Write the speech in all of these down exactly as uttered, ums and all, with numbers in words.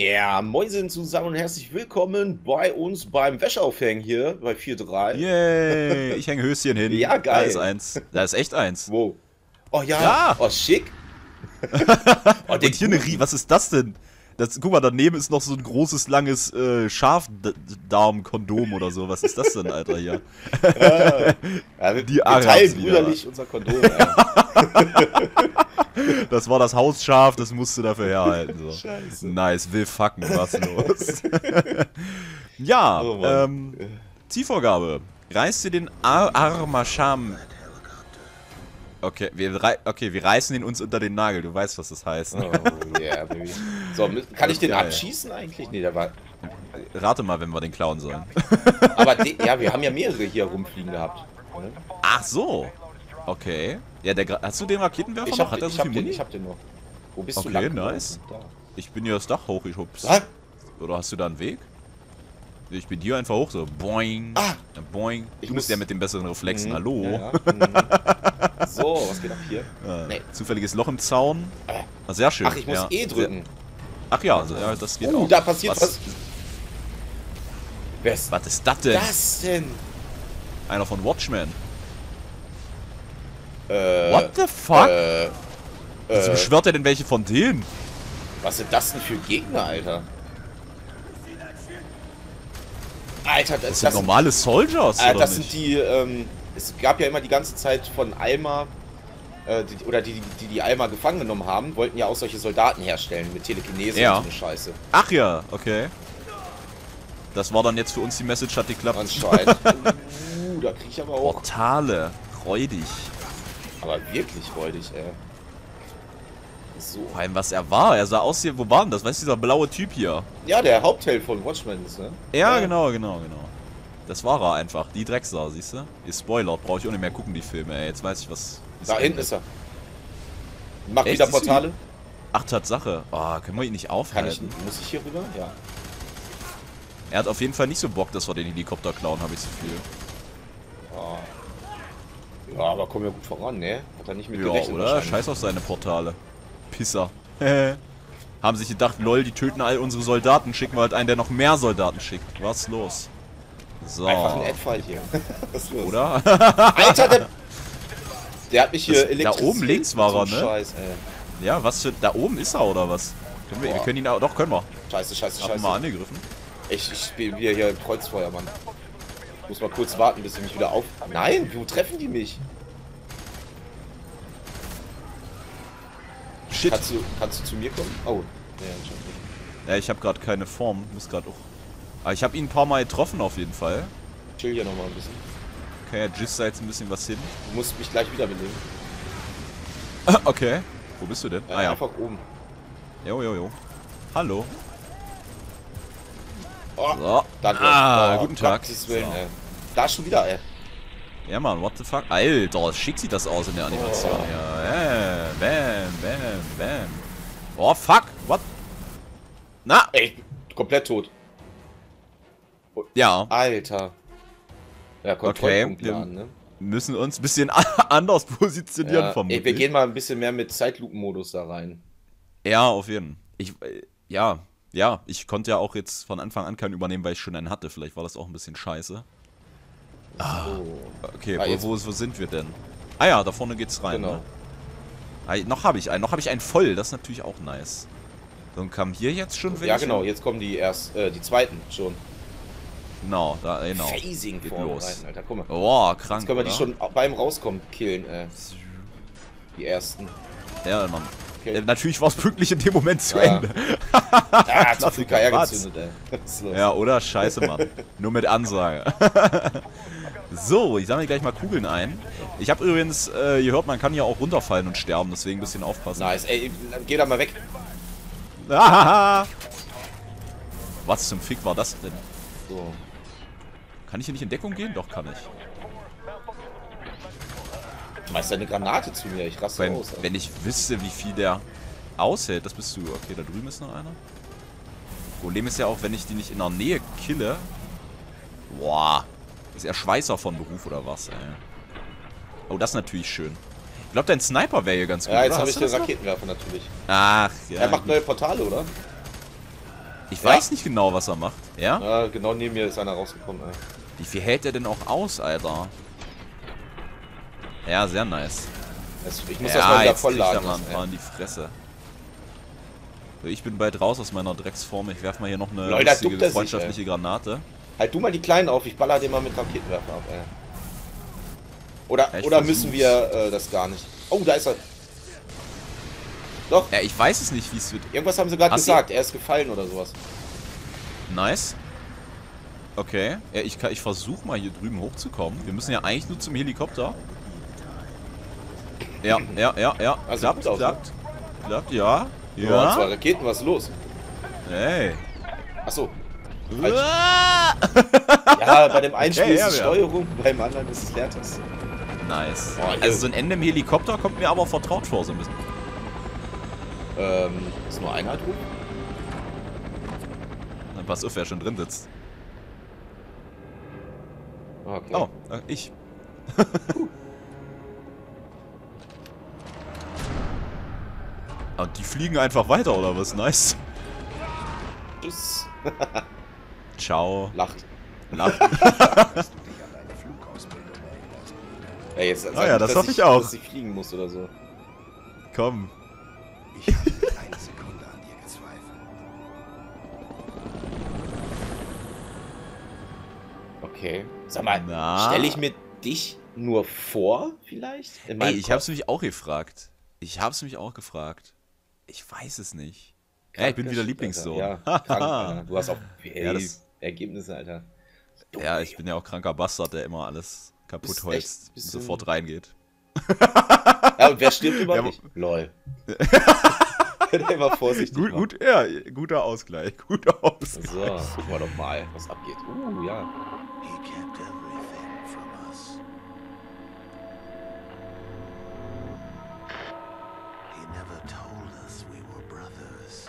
Ja, moin sind zusammen und herzlich willkommen bei uns beim Wäscheaufhängen hier, bei vier drei. Yay, ich hänge Höschen hin. Ja, geil. Da ist eins. Da ist echt eins. Wow. Oh ja, ja. Oh schick. Oh, und hier eine Rie, was ist das denn? Das, guck mal, daneben ist noch so ein großes, langes äh, Schafdarm-Kondom oder so. Was ist das denn, Alter, hier? Ja, ja, wir, die wir teilen brüderlich unser Kondom. Das war das Hausschaf, das musste dafür herhalten. So. Scheiße. Nice, will fucken, was los? Ja, oh, ähm, Zielvorgabe. Reißt ihr den Ar Armascham... Okay, wir rei okay, wir reißen ihn uns unter den Nagel, du weißt, was das heißt. Oh, yeah, baby. So, kann ich den geil. abschießen eigentlich? Nee, der war... Rate mal, wenn wir den klauen sollen. Aber ja, wir haben ja mehrere hier rumfliegen gehabt. Ne? Ach so. Okay. Ja, der Gra hast du den Raketenwerfer ich noch? Hat den, er so ich, hab den, ich hab den noch. Wo bist okay, du lang? Okay, nice. Da. Ich bin hier das Dach hoch, ich hups. Ah. Oder hast du da einen Weg? Ich bin hier einfach hoch, so boing, ah. boing. Ich du bist muss... der mit den besseren Reflexen, mhm. hallo. Ja, ja. So, was geht ab hier? Äh, nee. Zufälliges Loch im Zaun. Ah, sehr schön. Ach, ich muss ja. E drücken. Ach ja, also, ja das geht uh, auch. Oh, da passiert was. Was, Best. was ist das denn? das denn? Einer von Watchmen. Äh, What the fuck? Äh, äh, Wieso beschwört er denn welche von denen? Was sind das denn für Gegner, Alter? Alter, das, das sind das normale sind, Soldiers, äh, oder das nicht? Sind die, ähm, es gab ja immer die ganze Zeit von Alma, äh, die, oder die, die die Alma gefangen genommen haben, wollten ja auch solche Soldaten herstellen mit Telekinese ja. und so eine Scheiße. Ach ja, okay. Das war dann jetzt für uns die Message, hat geklappt. Anscheinend. Uh, da krieg ich aber auch... Portale, räudig. Aber wirklich räudig, ey. So. Vor allem, was er war. Er sah aus hier, wo war denn das? Weißt du, dieser blaue Typ hier? Ja, der Hauptheld von Watchmen ist, ne? Ja, ja, genau, genau, genau. Das war er einfach. Die Drecksau, siehst du? Ihr Spoiler, brauche ich auch nicht mehr gucken, die Filme, ey. Jetzt weiß ich, was... Da hinten ist er. Mach wieder Portale. Ach, Tatsache. Oh, können wir ihn nicht aufhalten? Kann ich, muss ich hier rüber? Ja. Er hat auf jeden Fall nicht so Bock, dass wir den Helikopter klauen, habe ich so viel. Ja. Ja, aber kommen wir gut voran, ne? Hat er nicht mit gerechnet, oder? Scheiß auf seine Portale. Pisser. Haben sich gedacht, lol, die töten all unsere Soldaten, schicken wir halt einen, der noch mehr Soldaten schickt. Was los? So. Einfach ein Adfight hier. Was ist los? Oder? Alter, der... Der hat mich hier elektrisch. Da oben links war er, ne? Scheiß, ey. Ja, was für... Da oben ist er, oder was? Können wir, wir können ihn auch... Doch, können wir. Scheiße, scheiße, scheiße. Haben wir mal angegriffen. Ich, ich spiele wieder hier im Kreuzfeuer, Mann. Ich muss mal kurz warten, bis sie mich wieder auf... Nein, wo treffen die mich? Shit. Kannst du, kannst du zu mir kommen? Oh. Nee, ja, ich habe gerade keine Form. Muss gerade auch. Aber ich habe ihn ein paar Mal getroffen auf jeden Fall. Chill hier nochmal ein bisschen. Okay, Giz da jetzt ein bisschen was hin. Du musst mich gleich wiederbeleben. Okay. Wo bist du denn? Ja, ah ja. Einfach oben. Jo, jo, jo. Hallo. Oh, so. Danke. Ah, oh, guten Tag. So. Da schon wieder, ey. Ja, Mann, what the fuck? Alter, schick sieht das aus in der Animation. Oh. Ja, yeah. Bam, bam, bam. Oh, fuck. What? Na, ey, komplett tot. Ja. Alter. Ja, Kontrollpunkt okay. Laden, ne? Wir müssen uns ein bisschen anders positionieren ja, vermutlich. Ey, wir gehen mal ein bisschen mehr mit Zeitlupenmodus da rein. Ja, auf jeden Fall. Ich, ja, ja. Ich konnte ja auch jetzt von Anfang an keinen übernehmen, weil ich schon einen hatte. Vielleicht war das auch ein bisschen scheiße. Ah, okay, ah, wo, wo, wo sind wir denn? Ah ja, da vorne geht's rein, genau. Ne? Ah, noch habe ich einen, noch habe ich einen voll, das ist natürlich auch nice. Dann kam hier jetzt schon welche? Ja genau, jetzt kommen die erst, äh, die zweiten schon. Genau, da, genau. Phasing geht los. Rein, Alter, guck mal. Boah, krank, jetzt können wir oder? Die schon beim Rauskommen killen, äh. Die ersten. Ja, Mann. Okay. Äh, natürlich war es pünktlich in dem Moment zu ja. Ende. Ah, zu viel Kajak gezündet, ey. Ja, oder? Scheiße, Mann. Nur mit Ansage. So, ich sammle gleich mal Kugeln ein. Ich habe übrigens äh, gehört, man kann ja auch runterfallen und sterben, deswegen ein bisschen aufpassen. Nice, ey, geh da mal weg. Ah, was zum Fick war das denn? So. Kann ich hier nicht in Deckung gehen? Doch, kann ich. Schmeißt eine Granate zu mir, ich raste wenn, aus. Alter. Wenn ich wüsste, wie viel der aushält, das bist du. Okay, da drüben ist noch einer. Problem ist ja auch, wenn ich die nicht in der Nähe kille. Boah. Ist er Schweißer von Beruf oder was, ey? Oh, das ist natürlich schön. Ich glaube, dein Sniper wäre hier ganz gut. Ja, jetzt habe ich den Raketenwerfer natürlich. Ach, ja. Er macht neue Portale, oder? Ich ja. weiß nicht genau, was er macht. Ja? Ja, genau neben mir ist einer rausgekommen, ey. Wie viel hält er denn auch aus, Alter? Ja, sehr nice. Also ich muss ja, das mal wieder voll laden. Ja, jetzt in die Fresse. Ich bin bald raus aus meiner Drecksform. Ich werf mal hier noch eine Leute, lustige, freundschaftliche sich, Granate. Halt du mal die Kleinen auf. Ich baller den mal mit Raketenwerfer ab, ey. Oder, ja, oder müssen wir äh, das gar nicht? Oh, da ist er. Doch. Ja, ich weiß es nicht, wie es wird. Irgendwas haben sie gerade gesagt. Er ist gefallen oder sowas. Nice. Okay. Ja, ich kann, ich versuche mal hier drüben hochzukommen. Wir müssen ja eigentlich nur zum Helikopter. Ja, ja, ja, ja. Also klappt, gut aus, klappt, ne? klappt, ja. Ja. Oh, und zwar Raketen, was ist los? Hey. Achso. Halt. Ja, bei dem einen okay, ist ja, die Steuerung, ja. beim anderen ist es Leertaste. Nice. Boah, also so ein Ende im Helikopter kommt mir aber vertraut vor, so ein bisschen. Ähm, ist nur einer drüben? Dann pass auf, wer schon drin sitzt. Okay. Oh, ich. uh. Und die fliegen einfach weiter, oder was? Nice. Tschüss. Ciao. Lacht. Lacht. Ja, jetzt sag naja, nicht, das hoffe ich, ich auch. Dass ich fliegen muss oder so. Komm. Ich habe keine Sekunde an dir gezweifelt. Okay. Sag mal, stelle ich mir dich nur vor, vielleicht? Ey, ich hab's mich auch gefragt. Ich hab's mich auch gefragt. Ich weiß es nicht. Ja, ich bin wieder Lieblingssohn. Ja, krank, du hast auch ey, ja, das, Ergebnisse, Alter. Dumme, ja, ich bin ja auch kranker Bastard, der immer alles kaputt holzt und sofort reingeht. Ja, und wer stirbt über mich? Lol. Der immer vorsichtig gut, gut, ja, guter Ausgleich, guter Ausgleich. So, gucken wir doch mal, was abgeht. Uh, ja. He kept everything from us. He never told us we were brothers.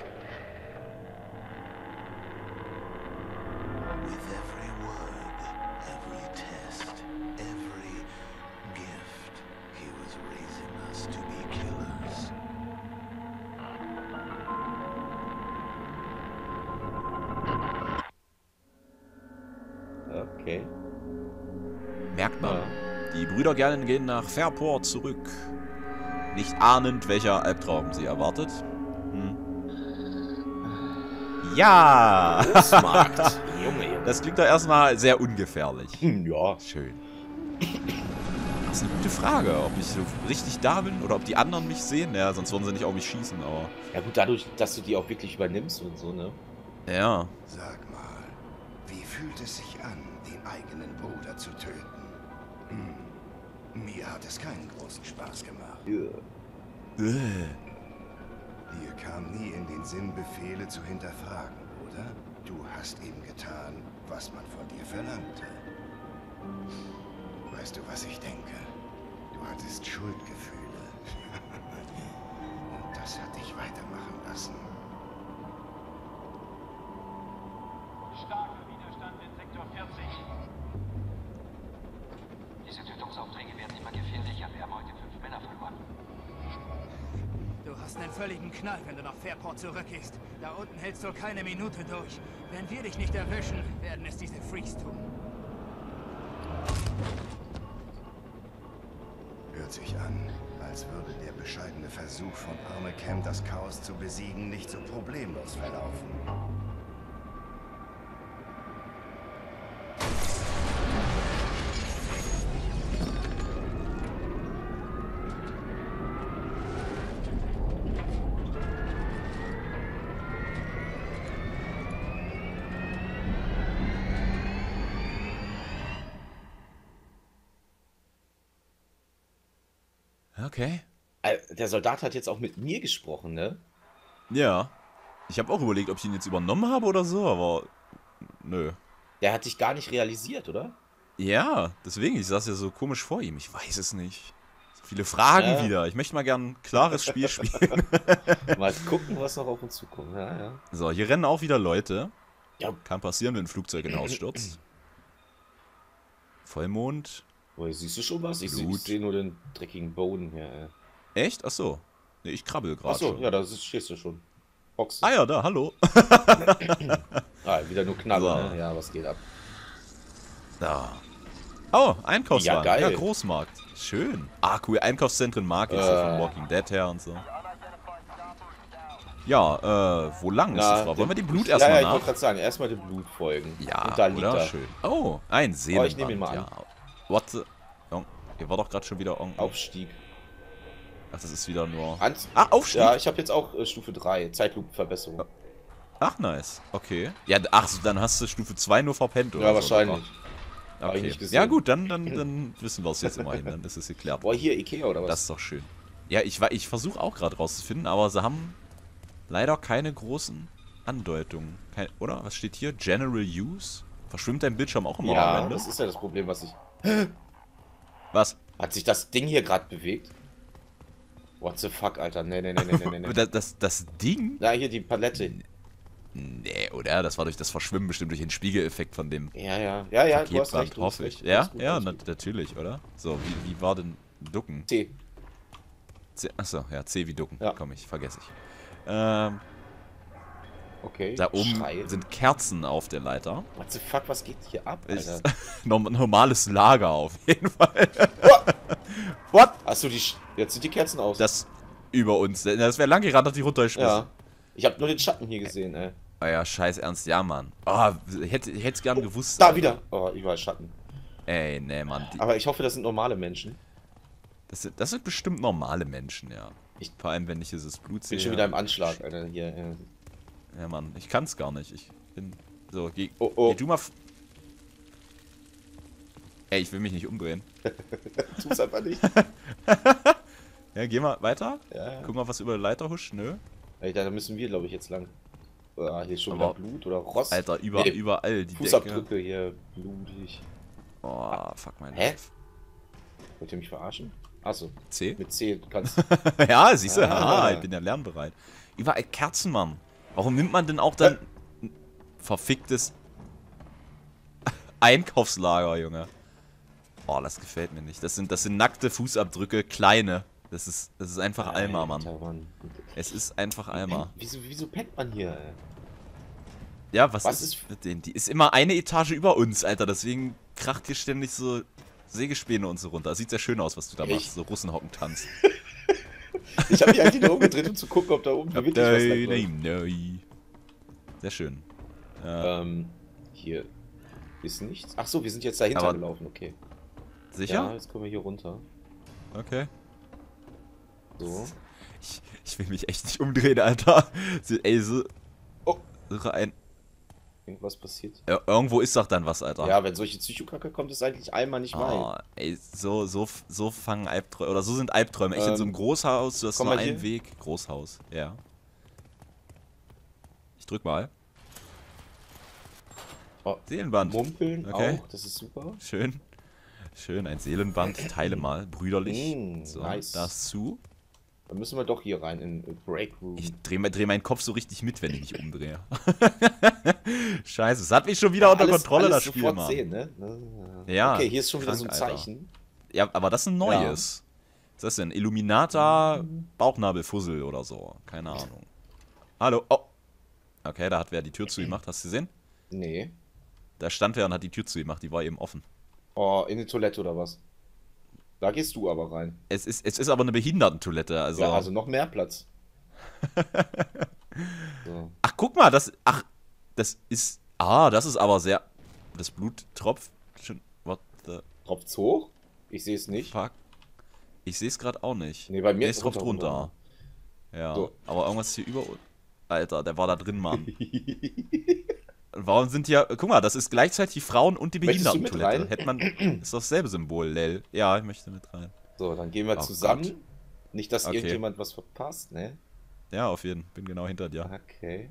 With every word, every test, every gift, he was raising us to be killers. Okay. Merkt man, ja. Die Brüder Gerlin gehen nach Fairport zurück. Nicht ahnend, welcher Albtraum sie erwartet. Hm. Ja! Großmarkt. Junge, Junge. Das klingt doch erstmal sehr ungefährlich. Ja. Schön. Das ist eine gute Frage, ob ich so richtig da bin oder ob die anderen mich sehen. Ja, sonst würden sie nicht auf mich schießen, aber... Ja gut, dadurch, dass du die auch wirklich übernimmst und so, ne? Ja. Sag mal, wie fühlt es sich an, den eigenen Bruder zu töten? Hm. Mir hat es keinen großen Spaß gemacht. Yeah. Dir kam nie in den Sinn, Befehle zu hinterfragen, oder? Du hast eben getan, was man von dir verlangte. Weißt du, was ich denke? Du hattest Schuldgefühle. Und das hat dich weitermachen lassen. Starker Widerstand in Sektor vierzig. Diese Tötungsaufträge werden immer gefährlicher. Wir haben heute fünf Männer verloren. Du hast einen völligen Knall, wenn du nach Fairport zurückgehst. Da unten hältst du keine Minute durch. Wenn wir dich nicht erwischen, werden es diese Freaks tun. Hört sich an, als würde der bescheidene Versuch von Arme Camp, das Chaos zu besiegen, nicht so problemlos verlaufen. Okay. Der Soldat hat jetzt auch mit mir gesprochen, ne? Ja. Ich habe auch überlegt, ob ich ihn jetzt übernommen habe oder so, aber nö. Der hat dich gar nicht realisiert, oder? Ja, deswegen. Ich saß ja so komisch vor ihm. Ich weiß es nicht. So viele Fragen ja. wieder. Ich möchte mal gern ein klares Spiel spielen. Mal gucken, was noch auf uns zukommt. Ja, ja. So, hier rennen auch wieder Leute. Ja. Kann passieren, wenn ein Flugzeug in Ausstürzt. Vollmond. Oh, siehst du schon was? Ich sehe nur den dreckigen Boden hier. Ey. Echt? Achso. Nee, ich krabbel gerade. Achso, ja, da stehst du schon. Ochse. Ah ja, da, hallo. Ah, wieder nur Knaller, so. Ne? Ja, was geht ab? Da. Oh, Einkaufswagen. Ja, geil. Ja, Großmarkt. Schön. Ah, cool. Einkaufszentren mag ich äh. so von Walking Dead her und so. Ja, äh, wo lang Na, ist das? Wollen wir dem Blut erstmal ja, ja, nach? Ja, ich wollte gerade sagen, erstmal dem Blut folgen. Ja, und da liegt oder? Er. Schön. Oh, ein Seelenrand. Oh, ich nehme ihn mal an. Ja. What the... Hier war doch gerade schon wieder... Irgendwie. Aufstieg. Ach, das ist wieder nur... An ah, Aufstieg? Ja, ich habe jetzt auch äh, Stufe drei. Zeitlupenverbesserung. Ach, nice. Okay. Ja, ach, dann hast du Stufe zwei nur verpennt, oder? Ja, wahrscheinlich. So, oder? Okay. Ja, gut, dann, dann, dann wissen wir es jetzt immerhin. Dann ist es geklärt. Boah, hier Ikea, oder was? Das ist doch schön. Ja, ich, ich versuche auch gerade rauszufinden, aber sie haben leider keine großen Andeutungen. Kein, oder? Was steht hier? General Use? Verschwimmt dein Bildschirm auch immer ja, am Ende? Ja, das ist ja das Problem, was ich... Was? Hat sich das Ding hier gerade bewegt? What the fuck, Alter? Nee, nee, nee, nee, nee, nee. das, das, das Ding? Na, hier die Palette. Nee, oder? Das war durch das Verschwimmen bestimmt durch den Spiegeleffekt von dem... Ja, ja. Ja, ja, du hast recht, hoffe ich. Ja, ja, na, natürlich, oder? So, wie, wie war denn Ducken? C. C. Achso, ja, C wie Ducken. Ja. Komm, ich vergesse ich. Ähm... Okay. Da oben Schreien. Sind Kerzen auf der Leiter. What the fuck, was geht hier ab, Alter? Normales Lager auf jeden Fall. What? What? Achso, die jetzt sind die Kerzen aus. Das über uns. Das wäre lang gerannt, dass die runtergeschmissen. Ja. Ich habe nur den Schatten hier gesehen, ey. Ah ja, scheiß Ernst, ja, Mann. Oh, ich hätte es gern oh, gewusst. Da Alter. Wieder. Oh, überall Schatten. Ey, nee, Mann. Die Aber ich hoffe, das sind normale Menschen. Das sind, das sind bestimmt normale Menschen, ja. Ich, Vor allem, wenn ich dieses Blut sehe. Ich bin schon wieder im Anschlag, Alter, hier. Ja. Ja, Mann, ich kann's gar nicht. Ich bin... So, geh, oh, oh. geh du mal... F Ey, ich will mich nicht umdrehen. Tu's einfach nicht. Ja, geh mal weiter. Ja, ja. Guck mal, was über die Leiter huscht. Nö. Alter, da müssen wir, glaube ich, jetzt lang. Ah, hier ist schon wieder Blut oder Rost. Alter, über, nee, überall die Fußabdrücke Decke. Hier, blutig. Oh, fuck mein Hä? Life. Wollt ihr mich verarschen? Achso. C? Mit C kannst Ja, siehst du. Ah, ah, ich bin ja lernbereit. Überall Kerzen, Mann. Warum nimmt man denn auch dann ein verficktes Einkaufslager, Junge? Oh, das gefällt mir nicht. Das sind, das sind nackte Fußabdrücke, kleine. Das ist, das ist einfach Alma, Mann. Mann. Es ist einfach Alma. Wieso, wieso pennt man hier? Ja, was, was ist, ist mit denen? Die ist immer eine Etage über uns, Alter. Deswegen kracht hier ständig so Sägespäne und so runter. Das sieht sehr schön aus, was du da Echt? machst. So Russenhockentanz. Ich habe mich eigentlich nur umgedreht, um zu gucken, ob da oben wirklich was lang läuft. Sehr schön. Ja. Ähm, hier ist nichts. Ach so, wir sind jetzt dahinter Aber gelaufen, okay. Sicher? Ja, jetzt kommen wir hier runter. Okay. So. Ich, ich will mich echt nicht umdrehen, Alter. Ey, so... Oh. Suche ein... Irgendwas passiert. Ja, irgendwo ist doch dann was, Alter. Ja, wenn solche Psychokacke kommt, ist eigentlich einmal nicht oh, mein. Ey, so, so, so fangen Albträume, oder so sind Albträume. Echt ähm, in so einem Großhaus, du hast nur einen hier? Weg. Großhaus, ja. Ich drück mal. Oh, Seelenband. Mumpeln okay. auch, das ist super. Schön. Schön, ein Seelenband, teile mal, brüderlich. Mm, so, nice. Das zu. Dann müssen wir doch hier rein in Break Room. Ich drehe dreh meinen Kopf so richtig mit, wenn ich mich umdrehe. Scheiße, es hat mich schon wieder ja, unter alles, Kontrolle, alles das Spiel, sofort Mann. Sehen, ne? Ja, okay, hier ist schon krank, wieder so ein Zeichen. Alter. Ja, aber das ist ein neues. Ja. Was ist das denn? Illuminata Bauchnabelfussel oder so. Keine Ahnung. Hallo. Oh. Okay, da hat wer die Tür zugemacht. Hast du gesehen? Nee. Da stand wer und hat die Tür zugemacht. Die war eben offen. Oh, in die Toilette oder was? Da gehst du aber rein. Es ist, es ist aber eine Behindertentoilette. Also. Ja, also noch mehr Platz. So. Ach, guck mal, das... Ach, das ist... Ah, das ist aber sehr... Das Blut tropft schon... What the... Tropft's hoch? Ich sehe es nicht. Fuck. Ich sehe es gerade auch nicht. Nee, bei mir nee, ist es tropft runter. runter. Ja, so. Aber irgendwas hier über... Alter, der war da drin, Mann. Warum sind hier... Guck mal, das ist gleichzeitig die Frauen- und die Behindertentoilette. Hätte man... Ist doch dasselbe Symbol, Lel. Ja, ich möchte mit rein. So, dann gehen wir oh, zusammen. Gott. Nicht, dass okay. irgendjemand was verpasst, ne? Ja, auf jeden Fall. Bin genau hinter dir. Okay.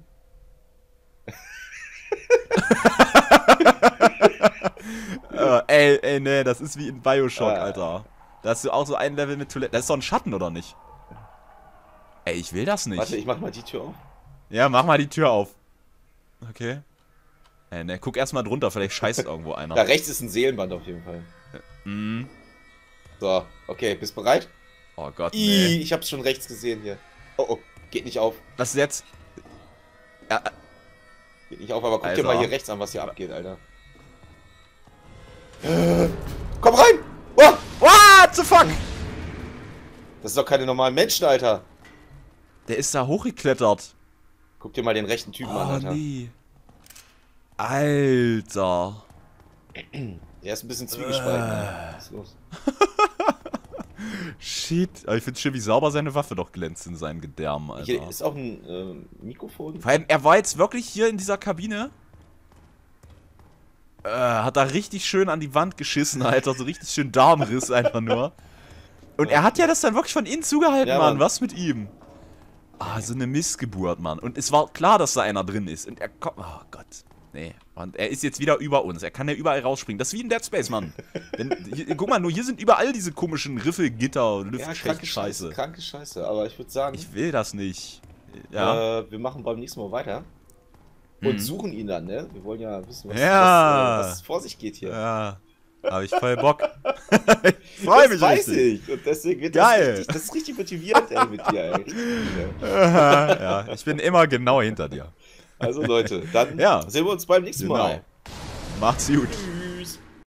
äh, ey, ey, ne, das ist wie in Bioshock, ah. Alter. Da hast du auch so ein Level mit Toilette. Das ist doch ein Schatten, oder nicht? Ey, ich will das nicht. Warte, ich mach mal die Tür auf. Ja, mach mal die Tür auf. Okay. Ey, ne, guck erstmal drunter, vielleicht scheißt irgendwo einer. Da rechts ist ein Seelenband auf jeden Fall. Mhm. So, okay, bist bereit? Oh Gott, nee. Ich hab's schon rechts gesehen hier. Oh, oh, geht nicht auf. Was ist jetzt? Ja. Geht nicht auf, aber guck also. dir mal hier rechts an, was hier abgeht, Alter. Komm rein! Oh, what the fuck? Das sind doch keine normalen Menschen, Alter. Der ist da hochgeklettert. Guck dir mal den rechten Typen oh, an, Alter. Nee. Alter. Er ist ein bisschen zwiegespalten. Äh. Was ist los? Shit. Aber ich finde schön, wie sauber seine Waffe doch glänzt in seinen Gedärmen, Alter. Hier ist auch ein äh, Mikrofon. Vor allem, er war jetzt wirklich hier in dieser Kabine. Äh, hat da richtig schön an die Wand geschissen, Alter. So richtig schön Darmriss einfach nur. Und er hat ja das dann wirklich von innen zugehalten, ja, Mann. Mann. Was mit ihm? Ah, so eine Missgeburt, Mann. Und es war klar, dass da einer drin ist. Und er kommt... Oh Gott. Nee. Und er ist jetzt wieder über uns. Er kann ja überall rausspringen. Das ist wie in Dead Space, Mann. Denn, hier, guck mal, nur hier sind überall diese komischen Riffe, Gitter, Lüftschächte, ja, kranke Scheiße. Kranke Scheiße, aber ich würde sagen... Ich will das nicht. Ja. Äh, wir machen beim nächsten Mal weiter. Und hm. suchen ihn dann, ne? Wir wollen ja wissen, was, ja. was, was vor sich geht hier. Ja. Habe ich voll Bock. Ich freue mich weiß richtig. Ich. Und deswegen wird Geil. Das, richtig, das ist richtig motivierend, ey, mit dir, ey. Ja, ich bin immer genau hinter dir. Also Leute, dann ja. sehen wir uns beim nächsten genau. Mal. Macht's gut.